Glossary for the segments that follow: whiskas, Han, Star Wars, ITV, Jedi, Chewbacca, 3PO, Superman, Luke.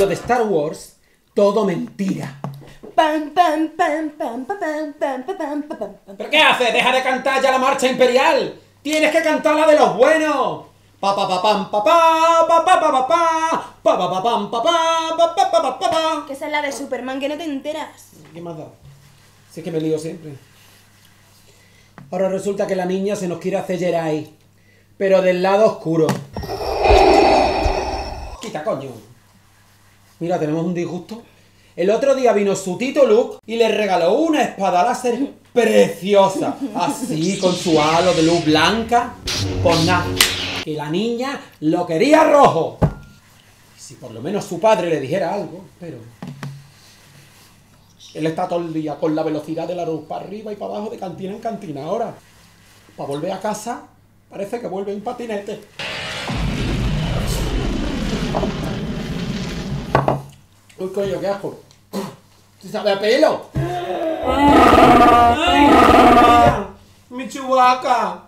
hablo de Star Wars, todo mentira. ¿Pero qué haces? ¡Deja de cantar ya la marcha imperial! ¡Tienes que cantar la de los buenos! Pa pa pa pam pa pa pa pa pa pa pam pa pa pa. Que esa es la de Superman, que no te enteras. ¿Qué más da? Si es que me lío siempre. Ahora resulta que la niña se nos quiere hacer Jedi, pero del lado oscuro. Quita, coño. Mira, tenemos un disgusto. El otro día vino su tito Luke y le regaló una espada láser preciosa. Así, con su halo de luz blanca. Pues nada, que la niña lo quería rojo. Si por lo menos su padre le dijera algo, pero... Él está todo el día con la velocidad de la luz para arriba y para abajo, de cantina en cantina. Ahora, para volver a casa, parece que vuelve en patinete. Uy, coño, qué asco. ¡Se sabe a pelo! ¡Ay! ¡Mi Chewbacca!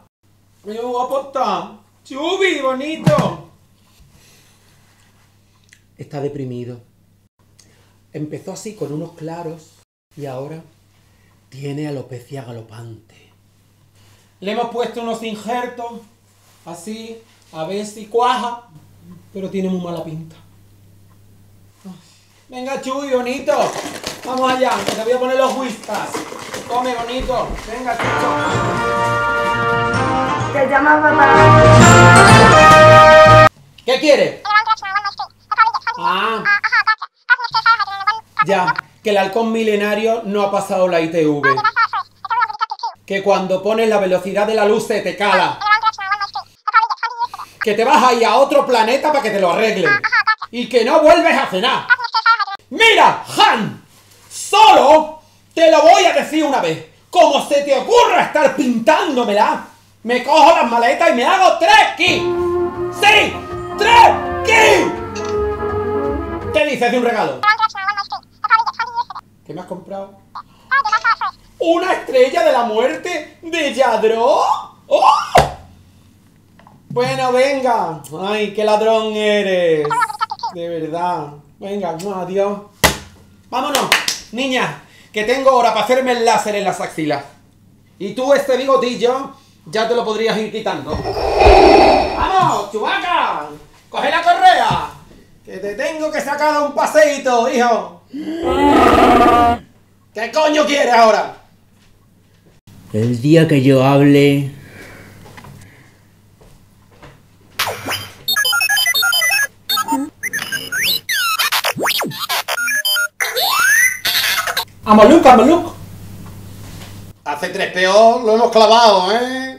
¡Me voy a apostar! ¡Chubi, bonito! Está deprimido. Empezó así con unos claros y ahora tiene alopecia galopante. Le hemos puesto unos injertos, así, a ver si cuaja, pero tiene muy mala pinta. Venga, Chuy, bonito. Vamos allá, que te voy a poner los whiskas. Come, bonito. Venga, Chucho. Te llamas papá. ¿Qué quieres? Ah. Ya, que el halcón milenario no ha pasado la ITV. Que cuando pones la velocidad de la luz se te cala. Que te vas a ir a otro planeta para que te lo arreglen. Y que no vuelves a cenar. ¡Mira, Han! ¡Solo te lo voy a decir una vez! ¡Como se te ocurra estar pintándomela! ¡Me cojo las maletas y me hago 3 kis! ¡Sí! ¡3 kis! ¿Qué dices de un regalo? ¿Qué me has comprado? ¿Una estrella de la muerte de Yadro? ¡Oh! Bueno, venga. ¡Ay, qué ladrón eres! De verdad. Venga, no, adiós. Vámonos, niña, que tengo hora para hacerme el láser en las axilas. Y tú este bigotillo ya te lo podrías ir quitando. ¡Vamos, Chewbacca! ¡Coge la correa! ¡Que te tengo que sacar a un paseíto, hijo! ¿Qué coño quieres ahora? El día que yo hable... ¡Vamos, Luke! ¡Vamos, Luke! Hace 3PO lo hemos clavado, ¿eh?